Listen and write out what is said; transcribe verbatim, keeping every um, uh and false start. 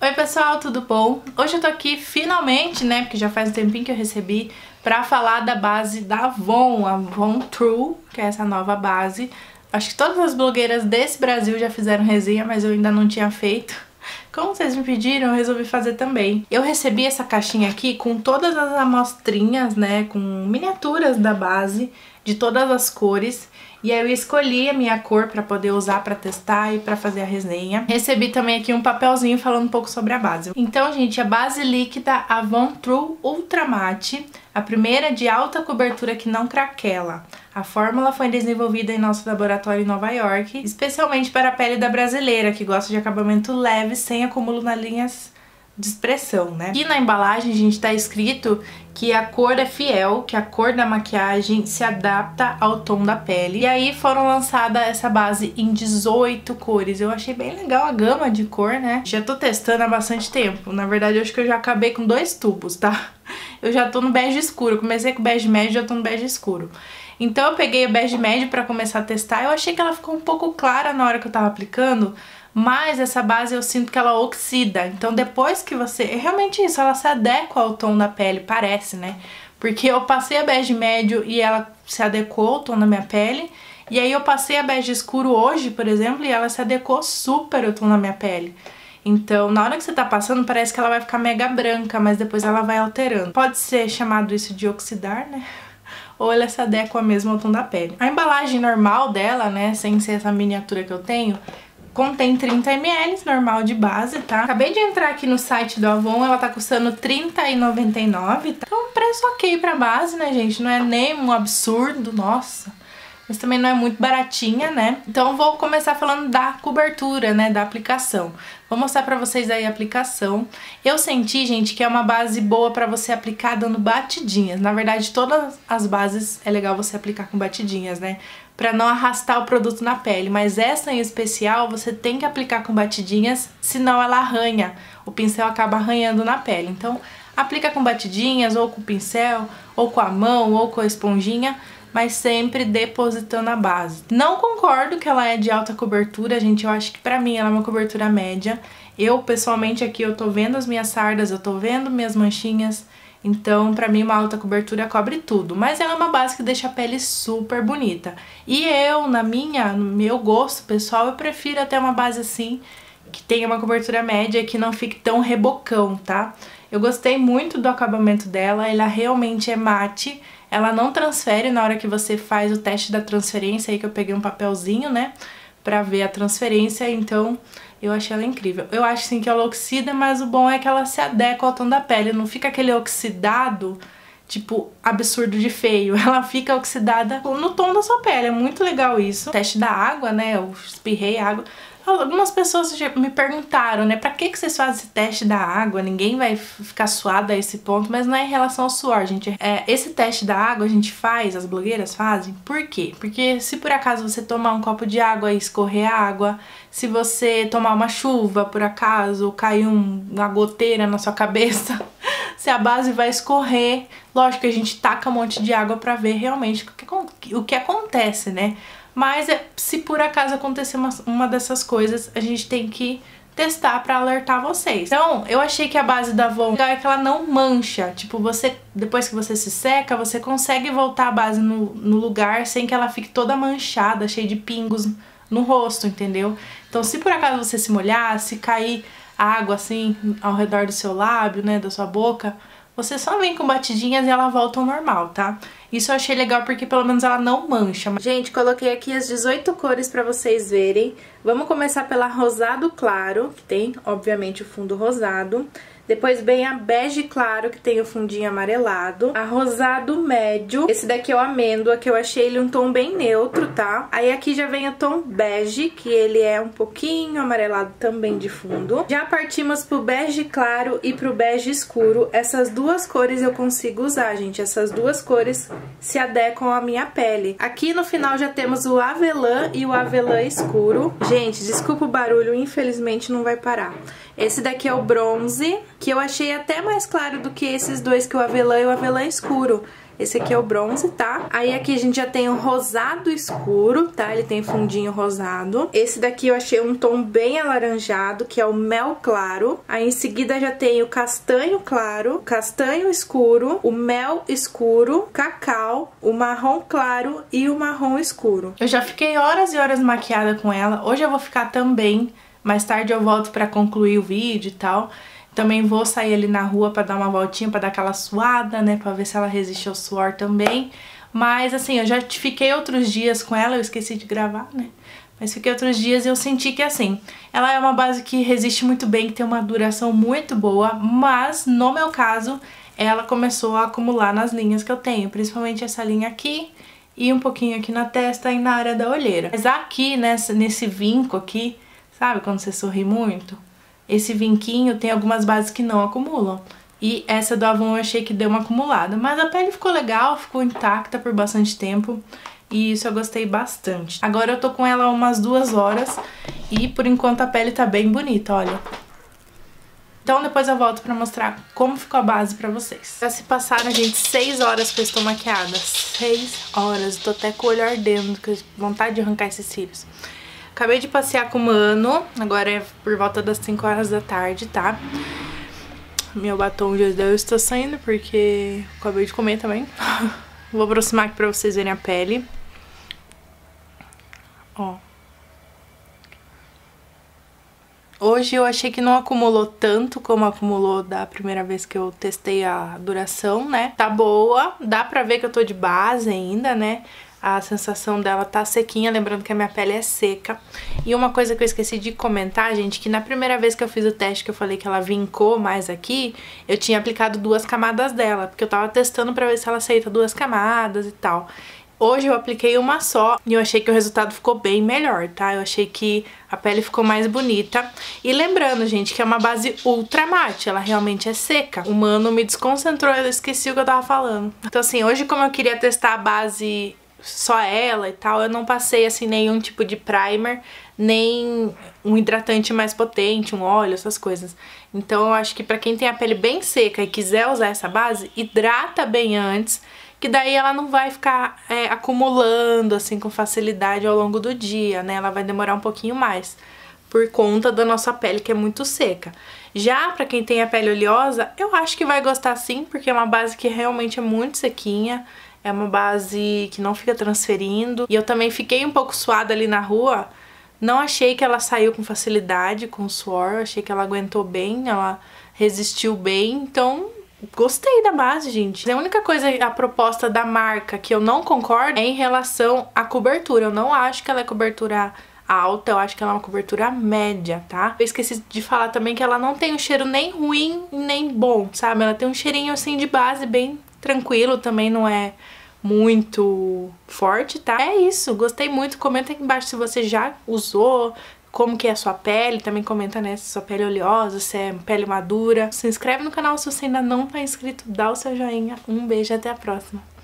Oi pessoal, tudo bom? Hoje eu tô aqui finalmente, né, porque já faz um tempinho que eu recebi, pra falar da base da Avon, a Avon True, que é essa nova base. Acho que todas as blogueiras desse Brasil já fizeram resenha, mas eu ainda não tinha feito. Como vocês me pediram, eu resolvi fazer também. Eu recebi essa caixinha aqui com todas as amostrinhas, né, com miniaturas da base, de todas as cores. E aí eu escolhi a minha cor pra poder usar, pra testar e pra fazer a resenha. Recebi também aqui um papelzinho falando um pouco sobre a base. Então, gente, a base líquida Avon True Ultra Matte, a primeira de alta cobertura que não craquela. A fórmula foi desenvolvida em nosso laboratório em Nova York, especialmente para a pele da brasileira, que gosta de acabamento leve, sem acúmulo nas linhas de expressão, né? E na embalagem, gente, tá escrito que a cor é fiel, que a cor da maquiagem se adapta ao tom da pele. E aí foram lançada essa base em dezoito cores. Eu achei bem legal a gama de cor, né? Já tô testando há bastante tempo. Na verdade, eu acho que eu já acabei com dois tubos, tá? Eu já tô no bege escuro. Comecei com o bege médio, já tô no bege escuro. Então eu peguei o bege médio pra começar a testar. Eu achei que ela ficou um pouco clara na hora que eu tava aplicando, mas essa base eu sinto que ela oxida. Então depois que você... É realmente isso, ela se adequa ao tom da pele, parece, né? Porque eu passei a bege médio e ela se adequou ao tom da minha pele. E aí eu passei a bege escuro hoje, por exemplo, e ela se adequou super ao tom da minha pele. Então, na hora que você tá passando, parece que ela vai ficar mega branca, mas depois ela vai alterando. Pode ser chamado isso de oxidar, né? Ou ela se adequa mesmo ao tom da pele. A embalagem normal dela, né, sem ser essa miniatura que eu tenho, contém trinta mililitros, normal de base, tá? Acabei de entrar aqui no site do Avon, ela tá custando trinta e nove reais e noventa centavos, tá? Então, um preço ok pra base, né, gente? Não é nem um absurdo, nossa, mas também não é muito baratinha, né? Então, vou começar falando da cobertura, né, da aplicação. Vou mostrar pra vocês aí a aplicação. Eu senti, gente, que é uma base boa pra você aplicar dando batidinhas. Na verdade, todas as bases é legal você aplicar com batidinhas, né? Pra não arrastar o produto na pele, mas essa em especial você tem que aplicar com batidinhas, senão ela arranha, o pincel acaba arranhando na pele. Então aplica com batidinhas, ou com o pincel, ou com a mão, ou com a esponjinha, mas sempre depositando a base. Não concordo que ela é de alta cobertura, gente, eu acho que pra mim ela é uma cobertura média. Eu, pessoalmente, aqui eu tô vendo as minhas sardas, eu tô vendo minhas manchinhas. Então, pra mim, uma alta cobertura cobre tudo. Mas ela é uma base que deixa a pele super bonita. E eu, na minha, no meu gosto, pessoal, eu prefiro até uma base assim, que tenha uma cobertura média e que não fique tão rebocão, tá? Eu gostei muito do acabamento dela, ela realmente é mate. Ela não transfere na hora que você faz o teste da transferência, aí que eu peguei um papelzinho, né, pra ver a transferência, então... Eu achei ela incrível. Eu acho, sim, que ela oxida, mas o bom é que ela se adequa ao tom da pele. Não fica aquele oxidado, tipo, absurdo de feio. Ela fica oxidada no tom da sua pele. É muito legal isso. O teste da água, né? Eu espirrei água. Algumas pessoas me perguntaram, né? Pra que que vocês fazem esse teste da água? Ninguém vai ficar suado a esse ponto. Mas não é em relação ao suor, gente. É, esse teste da água a gente faz, as blogueiras fazem. Por quê? Porque se por acaso você tomar um copo de água e escorrer a água... Se você tomar uma chuva, por acaso, ou cair um, uma goteira na sua cabeça, se a base vai escorrer, lógico que a gente taca um monte de água pra ver realmente o que, o que acontece, né? Mas se por acaso acontecer uma, uma dessas coisas, a gente tem que testar pra alertar vocês. Então, eu achei que a base da Avon é que ela não mancha. Tipo, você, depois que você se seca, você consegue voltar a base no, no lugar sem que ela fique toda manchada, cheia de pingos no rosto, entendeu? Então, se por acaso você se molhar, se cair água assim ao redor do seu lábio, né, da sua boca, você só vem com batidinhas e ela volta ao normal, tá? Isso eu achei legal porque pelo menos ela não mancha. Gente, coloquei aqui as dezoito cores pra vocês verem. Vamos começar pela rosado claro, que tem, obviamente, o fundo rosado. Depois vem a bege claro, que tem o fundinho amarelado. A rosado médio, esse daqui é o amêndoa, que eu achei ele um tom bem neutro, tá? Aí aqui já vem o tom bege, que ele é um pouquinho amarelado também de fundo. Já partimos pro bege claro e pro bege escuro. Essas duas cores eu consigo usar, gente. Essas duas cores se adequam à minha pele. Aqui no final já temos o avelã e o avelã escuro. Gente, desculpa o barulho, infelizmente não vai parar. Esse daqui é o bronze, que eu achei até mais claro do que esses dois, que o avelã e o avelã escuro. Esse aqui é o bronze, tá? Aí aqui a gente já tem o rosado escuro, tá? Ele tem fundinho rosado. Esse daqui eu achei um tom bem alaranjado, que é o mel claro. Aí em seguida já tem o castanho claro, castanho escuro, o mel escuro, cacau, o marrom claro e o marrom escuro. Eu já fiquei horas e horas maquiada com ela. Hoje eu vou ficar também. Mais tarde eu volto pra concluir o vídeo e tal. Também vou sair ali na rua pra dar uma voltinha, pra dar aquela suada, né? Pra ver se ela resiste ao suor também. Mas assim, eu já fiquei outros dias com ela, eu esqueci de gravar, né? Mas fiquei outros dias e eu senti que assim, ela é uma base que resiste muito bem, que tem uma duração muito boa, mas no meu caso, ela começou a acumular nas linhas que eu tenho, principalmente essa linha aqui e um pouquinho aqui na testa e na área da olheira. Mas aqui, nessa, nesse vinco aqui, sabe quando você sorri muito? Esse vinquinho tem algumas bases que não acumulam. E essa do Avon eu achei que deu uma acumulada. Mas a pele ficou legal, ficou intacta por bastante tempo. E isso eu gostei bastante. Agora eu tô com ela há umas duas horas. E por enquanto a pele tá bem bonita, olha. Então depois eu volto pra mostrar como ficou a base pra vocês. Já se passaram, gente, seis horas que eu estou maquiada. Seis horas. Eu tô até com o olho ardendo, com vontade de arrancar esses cílios. Acabei de passear com o Mano. Agora é por volta das cinco horas da tarde, tá? Meu batom de hoje eu estou saindo porque acabei de comer também. Vou aproximar aqui pra vocês verem a pele. Ó. Hoje eu achei que não acumulou tanto como acumulou da primeira vez que eu testei a duração, né? Tá boa, dá pra ver que eu tô de base ainda, né? A sensação dela tá sequinha, lembrando que a minha pele é seca. E uma coisa que eu esqueci de comentar, gente, que na primeira vez que eu fiz o teste, que eu falei que ela vincou mais aqui, eu tinha aplicado duas camadas dela, porque eu tava testando pra ver se ela aceita duas camadas e tal. Hoje eu apliquei uma só e eu achei que o resultado ficou bem melhor, tá? Eu achei que a pele ficou mais bonita. E lembrando, gente, que é uma base ultra mate, ela realmente é seca. O Mano me desconcentrou, eu esqueci o que eu tava falando. Então assim, hoje como eu queria testar a base... só ela e tal, eu não passei assim nenhum tipo de primer, nem um hidratante mais potente, um óleo, essas coisas. Então eu acho que pra quem tem a pele bem seca e quiser usar essa base, hidrata bem antes, que daí ela não vai ficar é, acumulando assim com facilidade ao longo do dia, né? Ela vai demorar um pouquinho mais, por conta da nossa pele que é muito seca. Já pra quem tem a pele oleosa, eu acho que vai gostar sim, porque é uma base que realmente é muito sequinha. É uma base que não fica transferindo. E eu também fiquei um pouco suada ali na rua. Não achei que ela saiu com facilidade, com suor. Achei que ela aguentou bem, ela resistiu bem. Então, gostei da base, gente. A única coisa, a proposta da marca que eu não concordo é em relação à cobertura. Eu não acho que ela é cobertura alta, eu acho que ela é uma cobertura média, tá? Eu esqueci de falar também que ela não tem um cheiro nem ruim, nem bom, sabe? Ela tem um cheirinho assim de base bem... tranquilo, também não é muito forte, tá? É isso, gostei muito, comenta aqui embaixo se você já usou, como que é a sua pele, também comenta, né, se sua pele é oleosa, se é pele madura. Se inscreve no canal se você ainda não tá inscrito, dá o seu joinha, um beijo e até a próxima.